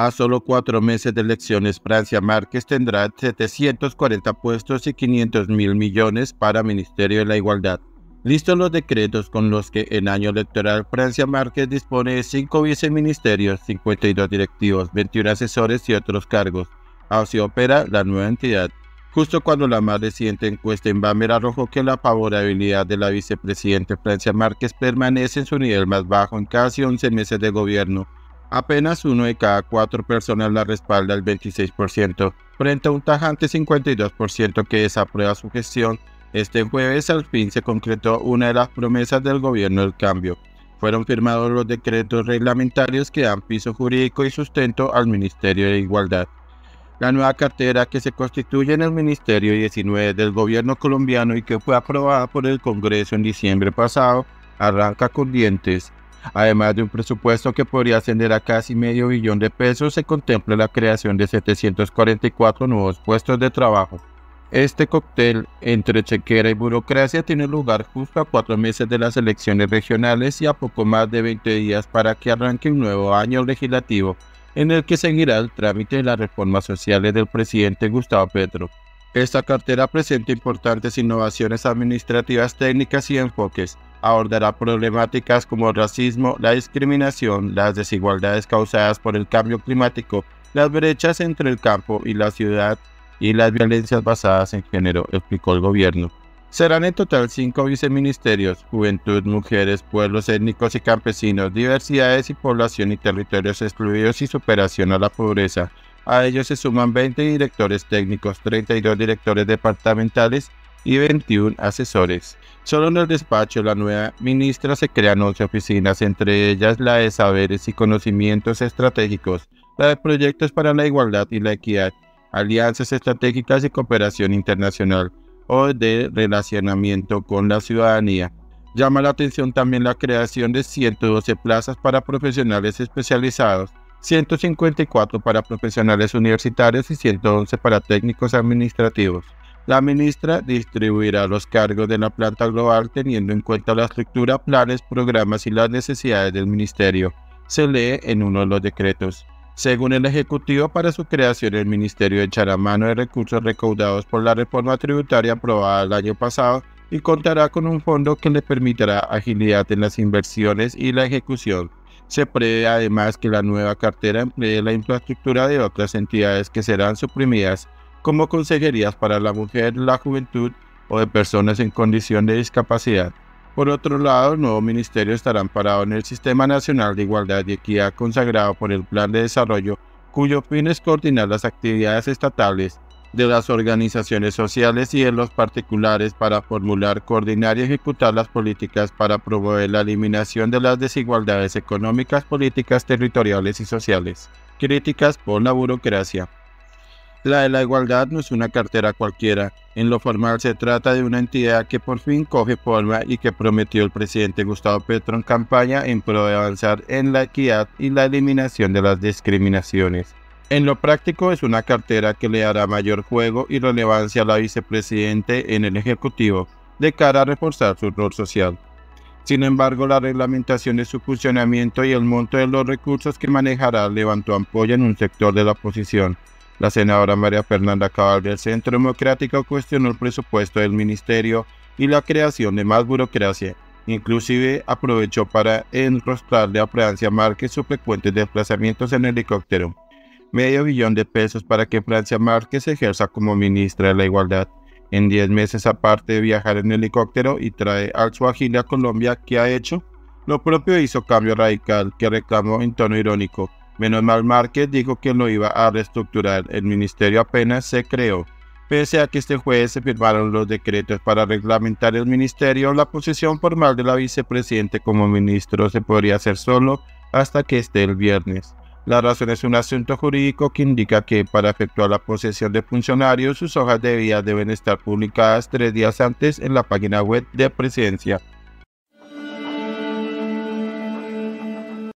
A solo 4 meses de elecciones, Francia Márquez tendrá 740 puestos y 500.000 millones para Ministerio de la Igualdad. Listos los decretos con los que en año electoral Francia Márquez dispone de 5 viceministerios, 52 directivos, 21 asesores y otros cargos. Así opera la nueva entidad. Justo cuando la más reciente encuesta en Bámber arrojó que la favorabilidad de la vicepresidenta Francia Márquez permanece en su nivel más bajo en casi 11 meses de gobierno. Apenas 1 de cada 4 personas la respalda, el 26%, frente a un tajante 52% que desaprueba su gestión. Este jueves al fin se concretó una de las promesas del gobierno del cambio. Fueron firmados los decretos reglamentarios que dan piso jurídico y sustento al Ministerio de Igualdad. La nueva cartera que se constituye en el Ministerio 19 del gobierno colombiano y que fue aprobada por el Congreso en diciembre pasado, arranca con dientes. Además de un presupuesto que podría ascender a casi $500 millones de pesos, se contempla la creación de 744 nuevos puestos de trabajo. Este cóctel entre chequera y burocracia tiene lugar justo a 4 meses de las elecciones regionales y a poco más de 20 días para que arranque un nuevo año legislativo, en el que seguirá el trámite de las reformas sociales del presidente Gustavo Petro. Esta cartera presenta importantes innovaciones administrativas, técnicas y enfoques. Abordará problemáticas como el racismo, la discriminación, las desigualdades causadas por el cambio climático, las brechas entre el campo y la ciudad y las violencias basadas en género, explicó el gobierno. Serán en total 5 viceministerios: Juventud, Mujeres, Pueblos étnicos y campesinos, Diversidades y población y territorios excluidos y superación a la pobreza. A ellos se suman 20 directores técnicos, 32 directores departamentales y 21 asesores. Solo en el despacho de la nueva ministra se crean 11 oficinas, entre ellas la de Saberes y Conocimientos Estratégicos, la de Proyectos para la Igualdad y la Equidad, Alianzas Estratégicas y Cooperación Internacional, o de Relacionamiento con la Ciudadanía. Llama la atención también la creación de 112 plazas para profesionales especializados, 154 para profesionales universitarios y 111 para técnicos administrativos. La ministra distribuirá los cargos de la planta global teniendo en cuenta la estructura, planes, programas y las necesidades del ministerio, se lee en uno de los decretos. Según el Ejecutivo, para su creación el ministerio echará mano de recursos recaudados por la reforma tributaria aprobada el año pasado y contará con un fondo que le permitirá agilidad en las inversiones y la ejecución. Se prevé además que la nueva cartera emplee la infraestructura de otras entidades que serán suprimidas, como consejerías para la mujer, la juventud o de personas en condición de discapacidad. Por otro lado, el nuevo ministerio estará amparado en el Sistema Nacional de Igualdad y Equidad consagrado por el Plan de Desarrollo, cuyo fin es coordinar las actividades estatales, de las organizaciones sociales y de los particulares para formular, coordinar y ejecutar las políticas para promover la eliminación de las desigualdades económicas, políticas, territoriales y sociales. Críticas por la burocracia. La de la igualdad no es una cartera cualquiera. En lo formal se trata de una entidad que por fin coge forma y que prometió el presidente Gustavo Petro en campaña en pro de avanzar en la equidad y la eliminación de las discriminaciones. En lo práctico es una cartera que le dará mayor juego y relevancia a la vicepresidente en el Ejecutivo de cara a reforzar su rol social. Sin embargo, la reglamentación de su funcionamiento y el monto de los recursos que manejará levantó ampolla en un sector de la oposición. La senadora María Fernanda Cabal del Centro Democrático cuestionó el presupuesto del ministerio y la creación de más burocracia. Inclusive aprovechó para enrostrarle a Francia Márquez sus frecuentes desplazamientos en helicóptero. $500 millones de pesos para que Francia Márquez ejerza como ministra de la Igualdad. En 10 meses, aparte de viajar en helicóptero y traer al Suajili a Colombia, ¿qué ha hecho? Lo propio hizo Cambio Radical, que reclamó en tono irónico. Menos mal, Márquez dijo que lo iba a reestructurar. El ministerio apenas se creó. Pese a que este jueves se firmaron los decretos para reglamentar el ministerio, la posición formal de la vicepresidenta como ministro se podría hacer solo hasta que esté el viernes. La razón es un asunto jurídico que indica que para efectuar la posesión de funcionarios, sus hojas de vida deben estar publicadas 3 días antes en la página web de presidencia.